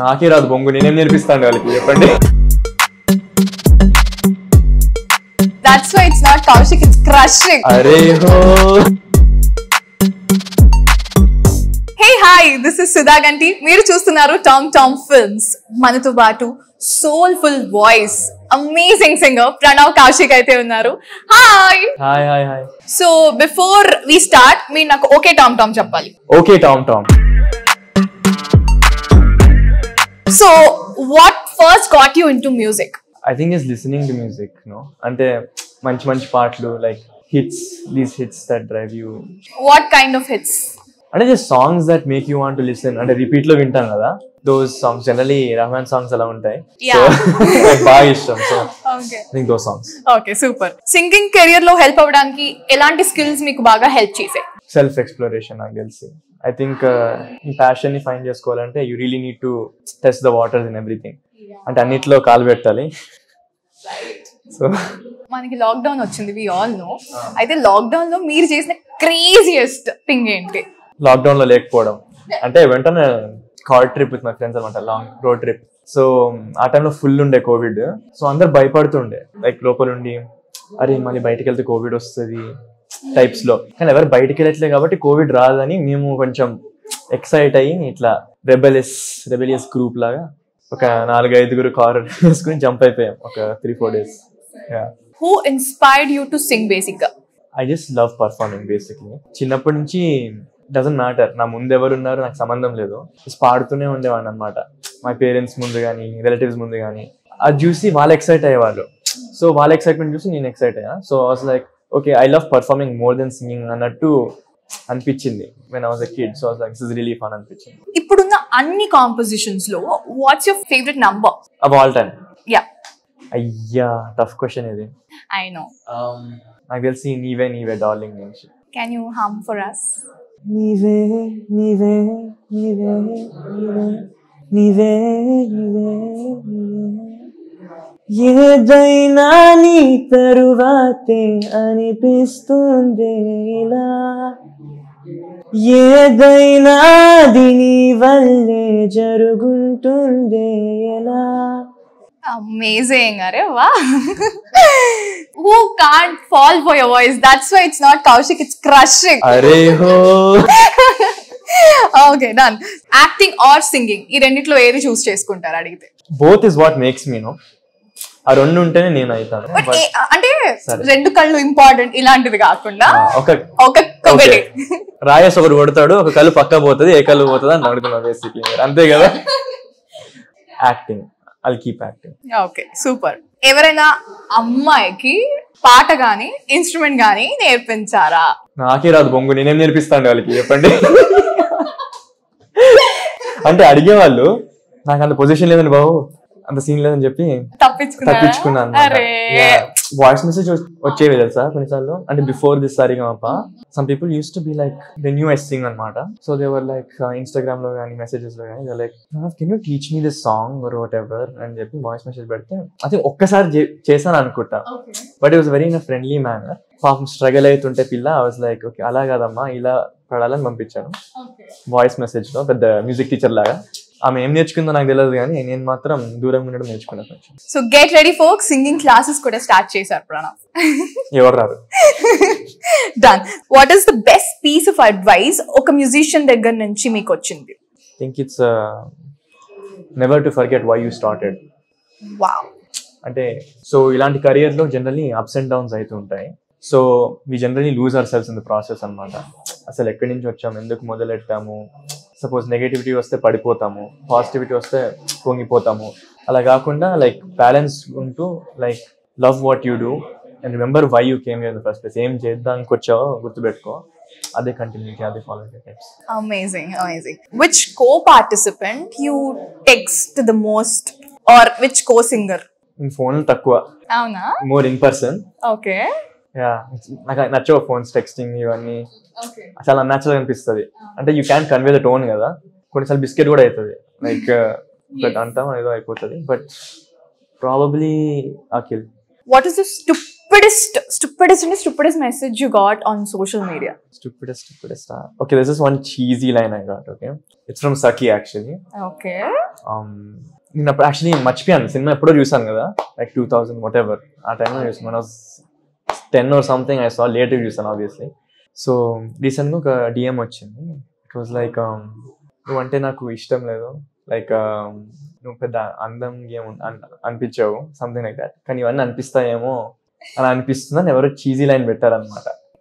నాకే రాదు బొంగు, నేనేం నేర్పిస్తాను వాళ్ళకి చెప్పండి. That's why it's not Kaushik, it's crushing. Hey, hi, this is Sudha Ganti. Meeru chustunaru Tom Tom Films. Manutu Baatu, soulful voice, amazing singer Pranav Kaushik aithe unnaru. Hi. Hi, hi, hi. So, before we start, mee naku okay Tom Tom cheppali. Okay Tom Tom. So, what first got you into music? I think it's listening to music, no? Ante manchi manchi paatlu, like hits, these hits that drive you. What kind of hits? And just songs that make you want to listen. And repeat lo vintan kada. Those songs generally Rahman songs ala untai. Yeah. So, like Baish songs. So, okay. I think those songs. Okay, super. Singing career lo help avvadaniki elanti skills meeku baga help chese? Self exploration I guess. I think passion ni find chesukovalante you really need to test the waters in everything. And annitlo kaalu pettali. Right. So మనకి lockdown వచ్చింది, we all know. అయితే lockdown లో మీరు చేసిన craziest thing ఏంటి? లాక్డౌన్లో లేకపోవడం అంటే వెంటనే car trip with my friends అనమాట, లాంగ్ రోడ్ ట్రిప్. సో ఆ టైంలో ఫుల్ ఉండే కోవిడ్, సో అందరు భయపడుతుండే, లైక్ లోపలుండి అరే మళ్ళీ బయటకు వెళ్తే కోవిడ్ వస్తుంది టైప్స్ లో, కానీ ఎవరు బయటకు వెళ్ళట్లేదు కాబట్టి కోవిడ్ రాదని మేము కొంచెం ఎక్సైట్ అయ్యి ఇట్లా రెబెలియస్ గ్రూప్ లాగా ఒక 4-5 కార్ వేసుకుని జంప్ అయిపోయాం ఒక 3-4 days. Who inspired you to sing basically? I just love performing basically. చిన్నప్పటి నుంచి డజంట్ మ్యాటర్, నా ముందు ఎవరు ఉన్నారు నాకు సంబంధం లేదు, జస్ట్ పాడుతూనే ఉండేవాడిని అనమాట. మై పేరెంట్స్ ముందు కానీ రిలేటివ్స్ ముందు కానీ అది చూసి వాళ్ళు ఎక్సైట్ అయ్యేవాళ్ళు, సో వాళ్ళ ఎక్సైట్మెంట్ చూసి నేను ఎక్సైట్ అయ్యా. So I was like okay I love performing more then singing అన్నట్టు అనిపించింది when I was a kid. So I was like this is really fun అనిపించింది. ఇప్పుడున్న అన్ని కాంపోజిషన్స్ లో what's your favourite number of all time? Yeah. అయ్యా tough question ఇది. I know. నాకు తెలిసి నీవే నీవే డార్లింగ్ నుంచి. Can you hum for us? నీవే నీవే నీవే నీవే నీవే నీవే ఏదైనా నీ తరువాతే అనిపిస్తుంది ఇలా, ఏదైనా నీ వల్లే జరుగుతుంది ఇలా. Amazing. Arey wow. Who can't fall for your voice? That's why it's not Kaushik, it's crushing. Arey ho. Okay, done. Acting or singing? Ee renditlo eri choose cheskuntaru adigithe? Both is what makes me, no? ఆ రెండు ఉంటేనే నేను అవుతాను. అంటే రెండు కళ్ళు important ఇలాంటిది కాకుండా రాయస్ ఒకరు కొడతాడు, ఒక కళ్ళు పక్క పోతుంది, ఏ కళ్ళు పోతుంది అని అడుగుతున్నా బేసిక్లీ, అంతే కదా. Acting. I'll keep acting. Okay, super. ఎవరైనా అమ్మాయికి పాట గాని ఇన్స్ట్రుమెంట్ గాని నేర్పించారా? నాకే రాదు బొంగు, నేనేం నేర్పిస్తాను వాళ్ళకి చెప్పండి. అంటే అడిగేవాళ్ళు, నాకు అంత పొజిషన్ లేదని బాబు, అంత సీన్ లేదని చెప్పి తప్పించుకున్నాను. వాయిస్ మెసేజ్ వచ్చేవి తెలుసా కొన్నిసార్లు, అంటే before this Sa Re Ga Ma Pa some people use to be like they knew I sing అన్నమాట. So they were like Instagram లో కానీ మెసేజెస్ లో కానీ like can you teach me this song or whatever అని చెప్పి వాయిస్ మెసేజ్ పెడితే అది ఒక్కసారి చేశాను అనుకుంటా, but it was very in friendly manner. పాపం స్ట్రగల్ అవుతుంటే పిల్ల, ఐ వాస్ లైక్ ఓకే అలా కాదమ్మా ఇలా పడాలని పంపించాను వాయిస్ మెసేజ్ లో, పెద్ద మ్యూజిక్ టీచర్ లాగా. ఆమె ఏం నేర్చుకుందో నాకు తెలియదు కానీ నేను మాత్రం దూరంగా ఉండడం నేర్చుకున్నాను. So get ready for singing classes కూడా స్టార్ట్ చేశారు ప్రణవ్. ఎవరు రారు. Done. What is the best piece of advice ఒక మ్యూజిషియన్ దగ్గర నుంచి మీకు వచ్చింది? I think it's never to forget why you started. Wow. అంటే సో ఇలాంటి కెరియర్ లో జనరల్లీ అప్స్ అండ్ డౌన్స్ అవుతూ ఉంటాయి. So we generally lose ourselves in the process అన్నమాట. అసలు ఎక్కడి నుంచి వచ్చాము, ఎందుకు మొదలెట్టాము, సపోజ్ నెగటివిటీ వస్తే పడిపోతాము, పాజిటివిటీ వస్తే పొంగిపోతాము, అలా కాకుండా లైక్ బ్యాలెన్స్ ఉంటూ like love what you do and remember why you came here in the first place. ఏం చేద్దానికి వచ్చావో గుర్తుపెట్టుకో, అదే కంటిన్యూ చేయి, అదే ఫాలో చేయి. Amazing, amazing. Which co participant you text the most or which co singer? నేను ఫోన్ తక్కువ. అవునా? More in person. Okay. Yeah, నాకు నచ్చవు ఫోన్స్ టెక్స్టింగ్ ఇవన్నీ, చాలా అన్యాచురల్ అనిపిస్తుంది. అంటే you can convey the tone కదా, కొన్నిసార్లు బిస్కెట్ కూడా అవుతుంది లైక్ బట్ అంటాం ఏదో అయిపోతుంది. But probably Akhil. What is the Stupidest message you got on social media? Stupidest. Okay, this is one cheesy line I got, okay? It's from Saki, actually. Okay. Actually, cinema used to like 2000, whatever. At that time, okay. When I was 10 or something, I saw later use, obviously. So, recently, DM. It was like, something like that. And I a cheesy line better.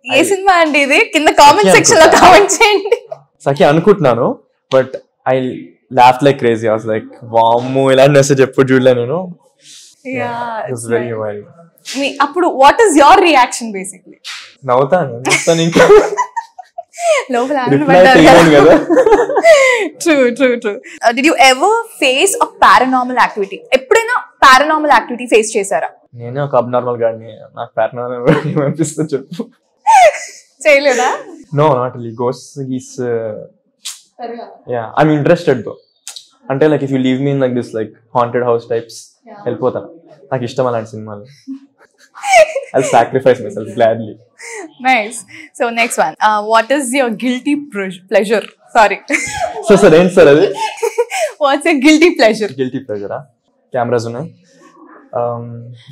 Yes, in the comment section, comment. But I laughed like crazy. I was like, wow, message, yeah, it was very wild. What is your reaction basically? True. Did you ever face a paranormal activity? I don't abnormal guy. No, not really. Ghosts is... yeah, I'm interested though. Until like if you leave me in like this like haunted house types, yeah. Help cinema. I'll sacrifice myself gladly. Nice. So next one. What is your guilty pleasure? Sorry. So sir, answer. What's your guilty pleasure? Guilty pleasure, huh? Cameras, unai.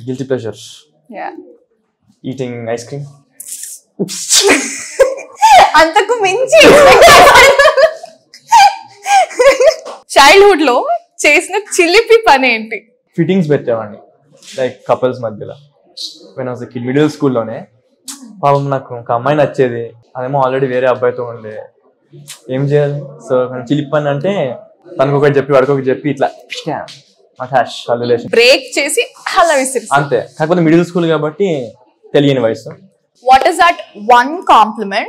Guilty pleasure. Yeah. Eating ice cream. Antaku minchi. Childhood lo chesna chillipi pani enti. Fittings bettavani. Like couples madhyala. When I was a kid, middle school lone. I'm already very abhayto. So when chillipan ante, tanko koi jappi varko koi jappi itla. Break chesi, hala middle school ga. What is that one compliment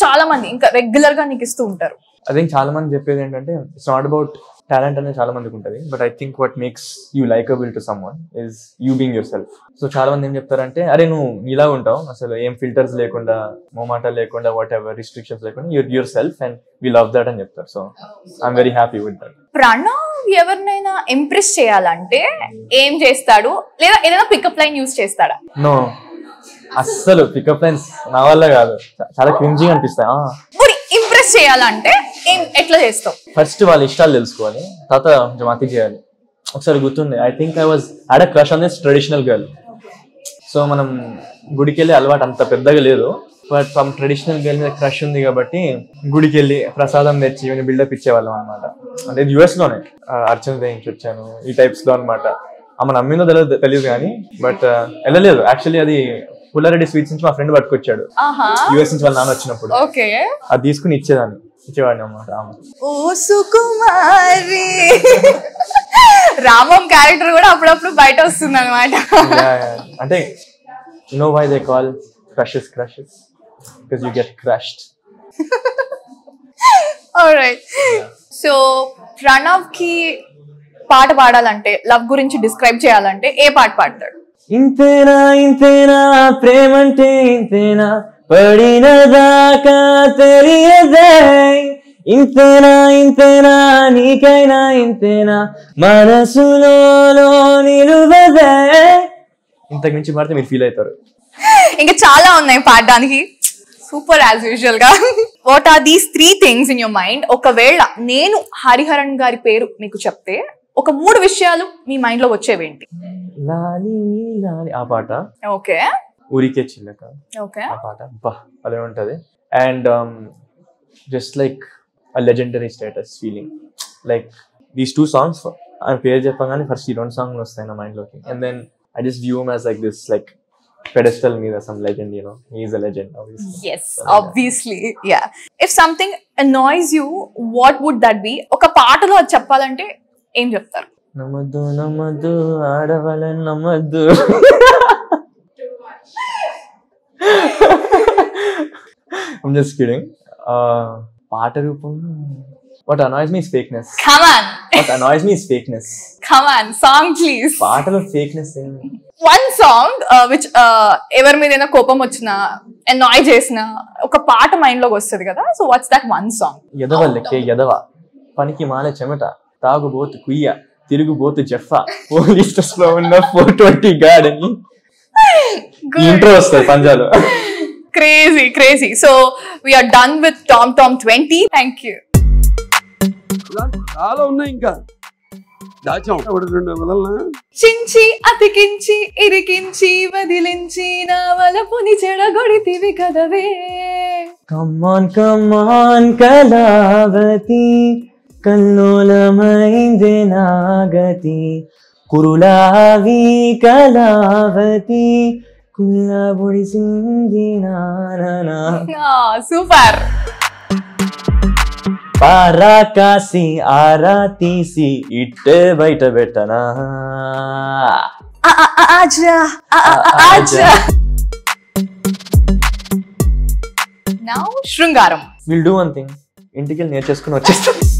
chaala mandi inka regular ga niki isthu untaru? I think chaala mandi cheppedi entante it's not about talent ane chaala mandiki untadi, but I think what makes you likable to someone is you being yourself. So chaala mandi em cheptarante are nu nila untav asalu em filters lekunda momata lekunda whatever restrictions lekunda you're yourself and we love that ani cheptaru. So I'm very happy with that. Pranav evarnaina impress cheyalante em chestadu ledha edaina pick up line use chestada? No. Assalu pickup lines na valla kaadu, chaala cringy anpistayi. Puri impress cheyalante em etla chestav? First vallu ishtalu telusukovali, tata jamati cheyali. Okkari guttundi, I think I had a crush on this traditional girl. So manam gudiki velli alvaat anta peddaga ledu, but some traditional girl meeda crush undi kabatti gudiki velli prasadam techi even build up ichevallam anamata. Ante US lone archana deyichanu ee types lo anamata. Amma nammino teliyadu gaani, but ellaledu actually adi Pullaredi sweets నుంచి మా friend పట్టుకొచ్చాడు US నుంచి వాళ్ళ నాన్న వచ్చినప్పుడు. Okay, అది తీసుకుని ఇచ్చేవాడిని అన్నమాట. ఓ సుకుమారి రామం క్యారెక్టర్ కూడా అప్పుడప్పుడు బయట వస్తుంది అన్నమాట. అంటే you know why they call crushes because you get crushed. All right. So Pranav ki పాట పాడాలంటే, లవ్ గురించి డిస్క్రైబ్ చేయాలంటే ఏ పాట పాడతాడు? ఇంతేనా ప్రేమంటే ఇంతేనా పడినదాకా తెలియదే, ఇంతేనా నీకైనా ఇంతేనా మనసులో నిలువదే. ఇంతకు మించి పాడితే మీరు ఫీల్ అవుతారు. ఇంకా చాలా ఉన్నాయి పాడడానికి. సూపర్ యాజ్ యూజువల్ గా. What are these three things in your mind? ఒకవేళ నేను హరిహరన్ గారి పేరు మీకు చెప్తే ఒక మూడు విషయాలు మీ మైండ్ లో వచ్చేవేంటి? లాలి లాలి ఆ పాట, ఓకే, ఊరికే చిల్లక, ఓకే ఆ పాట బా అలా ఉంటది. And just like a legendary status feeling, like these two songs ఆ పేరు చెప్పగానే ఫస్ట్ ఈ రెండు సాంగ్లు వస్తాయి నా మైండ్ లోకి. And then I just view him as like this like pedestal me as some legend, you know, he is a legend obviously. Yes, so, obviously, yeah. If something annoys you, what would that be? Oka paata lo cheppalante em cheptaru? Namadu aadavale namadu. I'm just kidding. Paata roopam. What annoys me is fakeness. Come on. What annoys me is fakeness. Come on, song please. Paata lo fakeness em. One song which ever made na kopam ochna annoy chesna oka paata mind lo ostadi kada, so what's that one song? Yadavalle yadava paniki maale chemata taagu both kuya tirugu both jeffa police slow na 420 guard ani Intro vastadi Punjab. Crazy, crazy. So we are done with Tom Tom 20. Thank you. చాలా ఉన్నాయి ఇంకా దాచాం చించి అతికించి ఇరికించి వదిలించి నా వలపుని చెడగొడితివి కదవే కమ్మాన్ కమ్మాన్ కళావతి కల్లోలమైందే నాగతి కురులావి కళావతి కుల్లబొడి సింగి నారనా super Parakasi aratisi itte baita betana Aja Now Shrungaram We'll do one thing Integral nature chesukoni vachestam